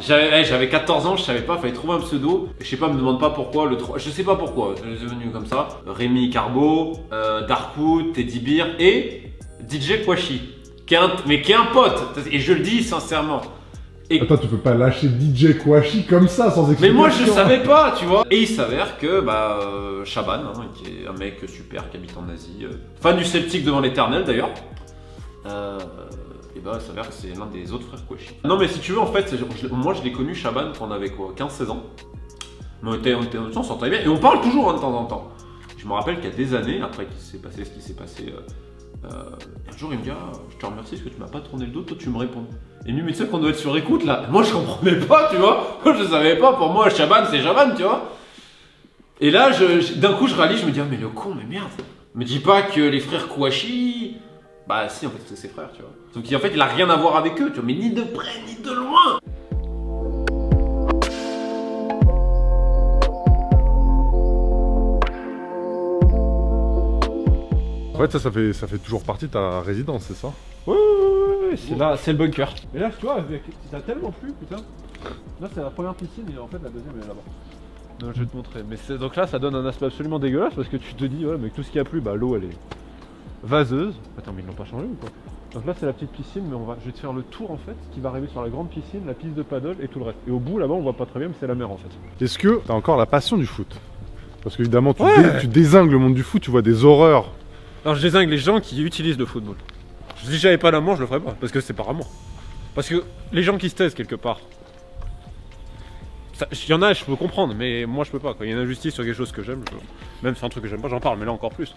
J'avais quatorze ans, je savais pas, fallait trouver un pseudo. Je sais pas, me demande pas pourquoi, le trois, je sais pas pourquoi, c'est devenu comme ça. Rémi Carbo, euh, Darkwood, Teddy Beer et D J Kwashi, qui est un, mais qui est un pote, et je le dis sincèrement. Et... Attends, tu peux pas lâcher D J Kouachi comme ça sans explication. Mais moi je savais pas, tu vois. Et il s'avère que bah, euh, Chaban, hein, qui est un mec super qui habite en Asie, euh, fan du Celtic devant l'éternel d'ailleurs, euh, et bah il s'avère que c'est l'un des autres frères Kouachi. Non mais si tu veux, en fait, je, moi je l'ai connu Chaban quand on avait quoi, quinze seize ans. Mais on était, on était, on s'entendait bien et on parle toujours hein, de temps en temps. Je me rappelle qu'il y a des années, après qu'il s'est passé ce qui s'est passé, euh, euh, un jour il me dit ah, je te remercie parce que tu m'as pas tourné le dos, toi tu me réponds. Et lui, mais tu sais qu'on doit être sur écoute là. Moi je comprenais pas, tu vois. Je savais pas, pour moi Chaban c'est Chaban, tu vois. Et là, je, je, d'un coup je réalise, je me dis ah, mais le con, mais merde. Me dis pas que les frères Kouachi. Bah si, en fait c'est ses frères, tu vois. Sauf qu'en fait il a rien à voir avec eux, tu vois, mais ni de près ni de loin. En fait, ça, ça fait, ça fait toujours partie de ta résidence, c'est ça? Oui, oui, oui, c'est là, c'est le bunker. Mais là, tu vois, ça a tellement plu, putain. Là, c'est la première piscine et en fait, la deuxième est là-bas. Je vais te montrer. Mais donc là, ça donne un aspect absolument dégueulasse parce que tu te dis, ouais, mais tout ce qui a plu, bah l'eau, elle est vaseuse. Attends, mais ils l'ont pas changé ou quoi? Donc là, c'est la petite piscine, mais on va, je vais te faire le tour en fait, qui va arriver sur la grande piscine, la piste de paddle et tout le reste. Et au bout, là-bas, on voit pas très bien, mais c'est la mer en fait. Est-ce que t'as encore la passion du foot? Parce qu'évidemment, tu, ouais. dé tu désingues le monde du foot, tu vois des horreurs. Alors je désingue les gens qui utilisent le football. Si j'avais pas l'amour, je le ferais pas, parce que c'est par amour. Parce que les gens qui se taisent quelque part, il y en a, je peux comprendre, mais moi je peux pas. Quand il y a une injustice sur quelque chose que j'aime, je... même sur un truc que j'aime pas, j'en parle, mais là encore plus.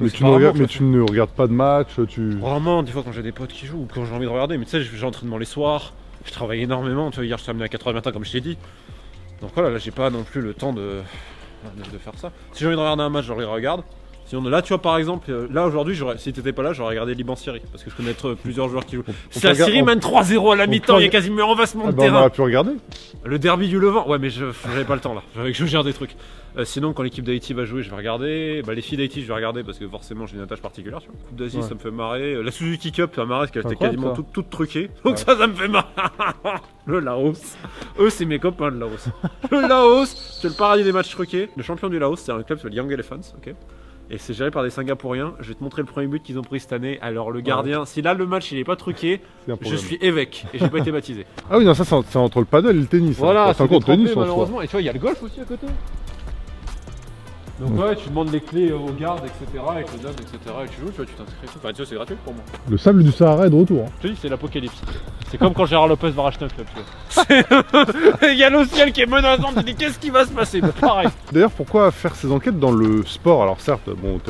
Mais, tu, amour, regardes, mais tu ne regardes pas de match, tu... Vraiment, des fois quand j'ai des potes qui jouent ou quand j'ai envie de regarder, mais tu sais, j'ai entraînement les soirs, je travaille énormément, tu vois, hier je suis amené à quatre heures du matin comme je t'ai dit. Donc voilà, là j'ai pas non plus le temps de, de faire ça. Si j'ai envie de regarder un match, je le regarde. Sinon, là, tu vois, par exemple, là aujourd'hui, si t'étais pas là, j'aurais regardé Liban-Syrie parce que je connais plusieurs joueurs qui jouent. Si la Syrie mène trois zéro à la mi-temps, il y a quasiment un renversement de terrain. On aurait pu regarder le derby du Levant. Ouais, mais j'avais pas le temps là, j'avais que je gère des trucs. Euh, sinon, quand l'équipe d'Haïti va jouer, je vais regarder. Bah, les filles d'Haïti, je vais regarder parce que forcément, j'ai une attache particulière. Tu vois. Coupe d'Asie, ouais. Ça me fait marrer. La Suzuki Cup, ça me marre parce qu'elle était quasiment toute, toute truquée. Donc, ouais. ça, ça me fait marrer. Le Laos. Eux, c'est mes copains de Laos. Le Laos, c'est le paradis des matchs truqués. Le champion du Laos, c'est un club qui s'appelle Young Elephants. Ok. Et c'est géré par des Singapouriens. Je vais te montrer le premier but qu'ils ont pris cette année. Alors le gardien, ouais. si là le match il est pas truqué, est je suis évêque et j'ai pas été baptisé. Ah oui non, ça c'est entre le paddle et le tennis. Voilà, hein. c'est encore le tennis malheureusement. Et tu vois il y a le golf aussi à côté. Donc ouais, ouais tu demandes les clés aux gardes etc avec le dame etc et tu joues, tu vois tu t'inscris. Enfin tu vois c'est gratuit pour moi. Le sable du Sahara est de retour. Hein. Je te dis c'est l'apocalypse. C'est comme quand Gérard Lopez va racheter un club. Il y a le ciel qui est menaçant, tu dis qu'est-ce qui va se passer? Pareil. D'ailleurs, pourquoi faire ces enquêtes dans le sport? Alors certes, bon,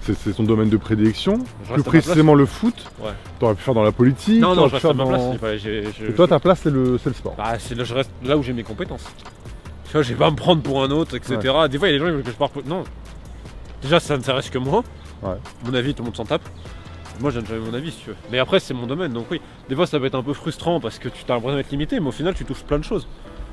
c'est ton domaine de prédilection, plus précisément le foot. Ouais. T'aurais pu faire dans la politique. Non, non, je reste à ma place. Dans... J ai, j ai, Et toi, ta place, c'est le, le sport. Bah, là, je reste là où j'ai mes compétences. Tu vois, je vais pas me prendre pour un autre, et cetera. Ouais. Des fois, il y a des gens qui veulent que je parte. Non. Déjà, ça ne s'intéresse que moi. Ouais. Mon avis, tout le monde s'en tape. Moi je donne jamais mon avis si tu veux. Mais après c'est mon domaine donc oui. Des fois ça peut être un peu frustrant parce que tu t'as l'impression d'être limité mais au final tu touches plein de choses.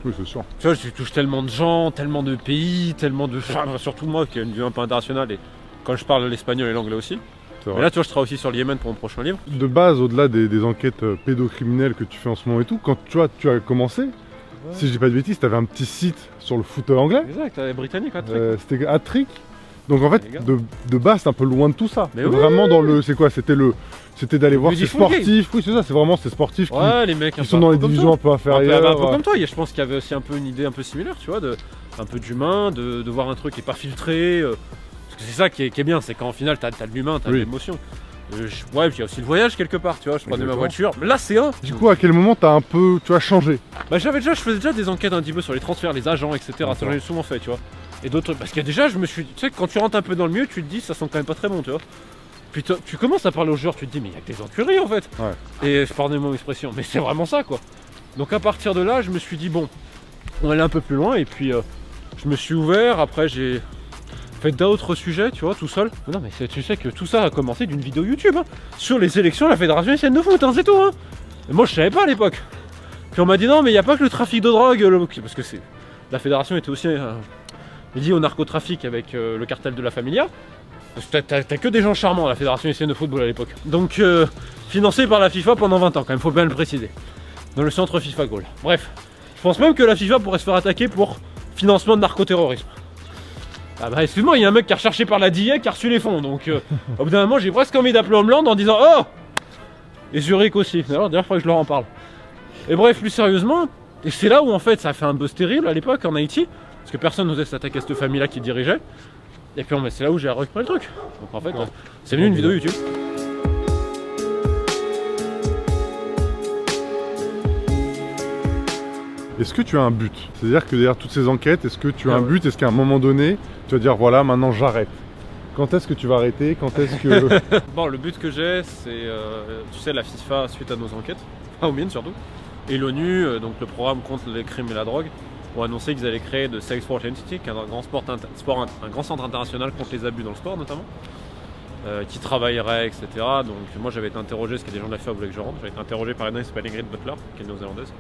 Oui c'est sûr. Tu vois tu touches tellement de gens, tellement de pays, tellement de... Enfin, surtout moi qui ai une vue un peu internationale et quand je parle l'espagnol et l'anglais aussi. Mais là tu vois je travaille aussi sur le Yémen pour mon prochain livre. De base au-delà des, des enquêtes pédocriminelles que tu fais en ce moment et tout, quand tu vois tu as commencé, ouais. si je dis pas de bêtises, tu avais un petit site sur le foot anglais. Exact, t'avais britannique, Hattrick. Euh, C'était Hattrick. Donc en fait, de, de base, c'est un peu loin de tout ça. Mais oui, vraiment dans le, c'est quoi? C'était le, c'était d'aller voir ces sportifs. Oui, c'est ça. C'est vraiment ces sportifs qui, ouais, les mecs qui sont dans les divisions un peu inférieures. Un peu, un peu ouais. comme toi. Je pense qu'il y avait aussi un peu une idée un peu similaire, tu vois, de, un peu d'humain, de, de voir un truc qui est pas filtré. Euh, parce que c'est ça qui est, qui est bien, c'est qu'en final, t'as de l'humain, t'as oui. de l'émotion. Euh, ouais, puis il y a aussi le voyage quelque part, tu vois. Je prenais ma voiture. Là, c'est un. Du coup, à quel moment t'as un peu, tu as changé? Bah, j'avais déjà, je faisais déjà des enquêtes un petit peu sur les transferts, les agents, et cetera. Ça j'en ai souvent fait, tu vois. Et d'autres parce que déjà je me suis, tu sais quand tu rentres un peu dans le milieu tu te dis ça sent quand même pas très bon tu vois. Puis tu commences à parler aux joueurs tu te dis mais il y a que des enculés en fait. Ouais. Et pardonnez-moi l'expression mais c'est vraiment ça quoi. Donc à partir de là je me suis dit bon on allait un peu plus loin et puis euh, je me suis ouvert après j'ai fait d'autres sujets tu vois tout seul. Non mais tu sais que tout ça a commencé d'une vidéo YouTube hein, sur les élections de la Fédération haïtienne de foot hein, c'est tout hein. Et moi je savais pas à l'époque. Puis on m'a dit non mais il n'y a pas que le trafic de drogue le... parce que c'est la fédération était aussi euh... lié au narcotrafic avec euh, le cartel de la Familia. T'as que des gens charmants à la Fédération haïtienne de football à l'époque. Donc euh, financé par la FIFA pendant vingt ans quand même, faut bien le préciser. Dans le centre FIFA Gaulle. Bref, je pense même que la FIFA pourrait se faire attaquer pour financement de narcoterrorisme. Ah bah excuse-moi, il y a un mec qui est recherché par la D I A qui a reçu les fonds. Donc euh, au bout d'un moment j'ai presque envie d'appeler Homeland en disant oh. Et Zurich aussi. D'ailleurs il faudrait que je leur en parle. Et bref, plus sérieusement, et c'est là où en fait ça a fait un buzz terrible à l'époque en Haïti, parce que personne n'osait s'attaquer à cette famille-là qui dirigeait. Et puis c'est là où j'ai repris le truc. Donc en fait, ouais. c'est venu une vidéo YouTube. Est-ce que tu as un but? C'est-à-dire que derrière toutes ces enquêtes, est-ce que tu as ah un ouais. but? Est-ce qu'à un moment donné, tu vas dire voilà, maintenant j'arrête? Quand est-ce que tu vas arrêter? Quand est-ce que... Bon, le but que j'ai, c'est, euh, tu sais, la FIFA suite à nos enquêtes, enfin aux mines surtout, et l'ONU, euh, donc le programme contre les crimes et la drogue, ont annoncé qu'ils allaient créer de Sex Sport Entity, qui est un grand, sport sport, un, un grand centre international contre les abus dans le sport notamment, euh, qui travaillerait, et cetera. Donc moi j'avais été interrogé, parce qu'il y a des gens de la FIFA voulaient que je rentre, j'avais été interrogé par une qui s'appelle Ingrid Butler, qui est néo-zélandaise,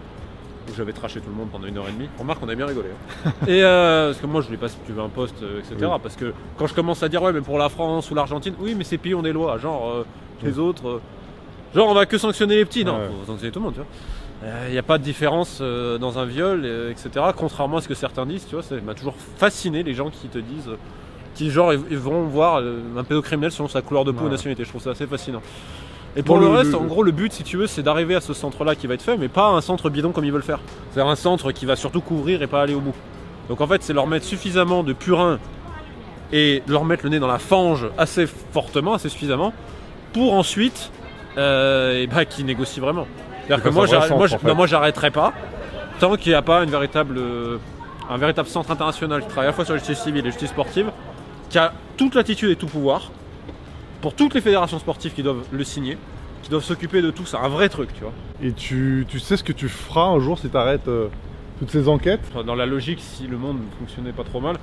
où j'avais traché tout le monde pendant une heure et demie. Remarque, on a bien rigolé. Hein. et euh, parce que moi je lui passe, tu veux un poste, euh, et cetera. Oui. Parce que quand je commence à dire ouais mais pour la France ou l'Argentine, oui mais ces pays ont des lois, genre euh, les oui. autres, euh, genre on va que sanctionner les petits, non, ah, ouais. faut sanctionner tout le monde, tu vois. Il euh, n'y a pas de différence euh, dans un viol, euh, et cetera. Contrairement à ce que certains disent, tu vois, ça m'a toujours fasciné les gens qui te disent, euh, qui genre ils, ils vont voir euh, un pédocriminel selon sa couleur de peau ou nationalité. Je trouve ça assez fascinant. Et pour, pour le, le reste, le... en gros, le but, si tu veux, c'est d'arriver à ce centre-là qui va être fait, mais pas un centre bidon comme ils veulent faire. C'est-à-dire un centre qui va surtout couvrir et pas aller au bout. Donc en fait, c'est leur mettre suffisamment de purin et leur mettre le nez dans la fange assez fortement, assez suffisamment, pour ensuite, euh, et bah, qu'ils négocient vraiment. C'est-à-dire que moi, j'arrêterai pas tant qu'il n'y a pas une véritable, euh, un véritable centre international qui travaille à la fois sur la justice civile et la justice sportive, qui a toute l'attitude et tout pouvoir, pour toutes les fédérations sportives qui doivent le signer, qui doivent s'occuper de tout, c'est un vrai truc, tu vois. Et tu, tu sais ce que tu feras un jour si tu arrêtes euh, toutes ces enquêtes? Dans la logique, si le monde ne fonctionnait pas trop mal,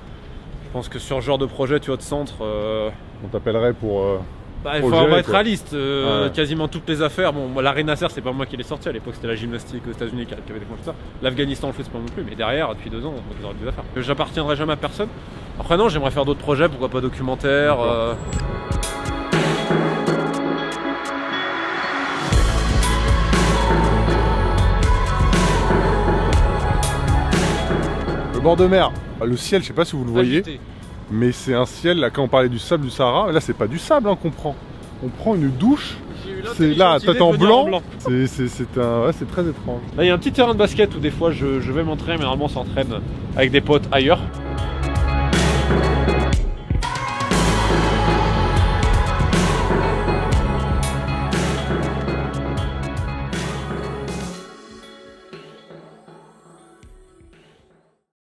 je pense que sur ce genre de projet, tu vois, de centre... Euh... On t'appellerait pour... Euh... Bah, il faut gérer, être réaliste, euh, ah ouais. quasiment toutes les affaires, bon, la Nasser, c'est pas moi qui l'ai sorti, à l'époque c'était la gymnastique aux États-Unis qui avait déclenché ça, l'Afghanistan, le fait, c'est pas non plus, mais derrière, depuis deux ans, on aura des affaires. J'appartiendrai jamais à personne. Après non, j'aimerais faire d'autres projets, pourquoi pas documentaires. Okay. euh... Le bord de mer, le ciel, je sais pas si vous le voyez. Agité. Mais c'est un ciel, là, quand on parlait du sable du Sahara, là c'est pas du sable hein, qu'on prend. On prend une douche, c'est là, tête en blanc, blanc. c'est un... ouais, très étrange. Là il y a un petit terrain de basket où des fois je, je vais m'entraîner, mais normalement on s'entraîne avec des potes ailleurs.